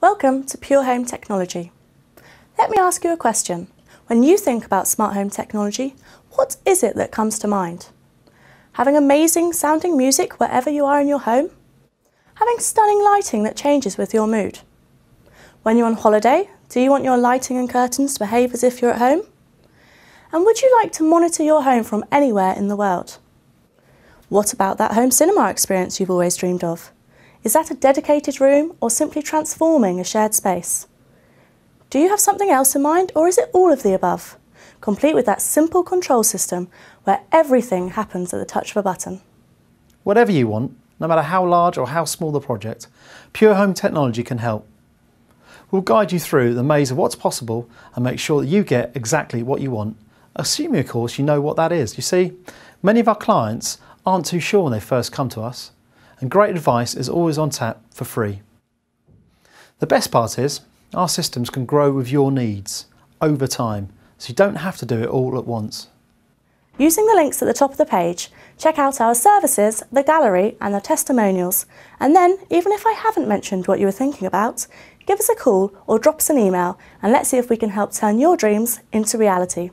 Welcome to Pure Home Technology. Let me ask you a question. When you think about smart home technology, what is it that comes to mind? Having amazing sounding music wherever you are in your home? Having stunning lighting that changes with your mood? When you're on holiday, do you want your lighting and curtains to behave as if you're at home? And would you like to monitor your home from anywhere in the world? What about that home cinema experience you've always dreamed of? Is that a dedicated room or simply transforming a shared space? Do you have something else in mind, or is it all of the above? Complete with that simple control system where everything happens at the touch of a button. Whatever you want, no matter how large or how small the project, Pure Home Technology can help. We'll guide you through the maze of what's possible and make sure that you get exactly what you want, assuming of course you know what that is. You see, many of our clients aren't too sure when they first come to us, and great advice is always on tap for free. The best part is, our systems can grow with your needs over time, so you don't have to do it all at once. Using the links at the top of the page, check out our services, the gallery and the testimonials, and then, even if I haven't mentioned what you were thinking about, give us a call or drop us an email and let's see if we can help turn your dreams into reality.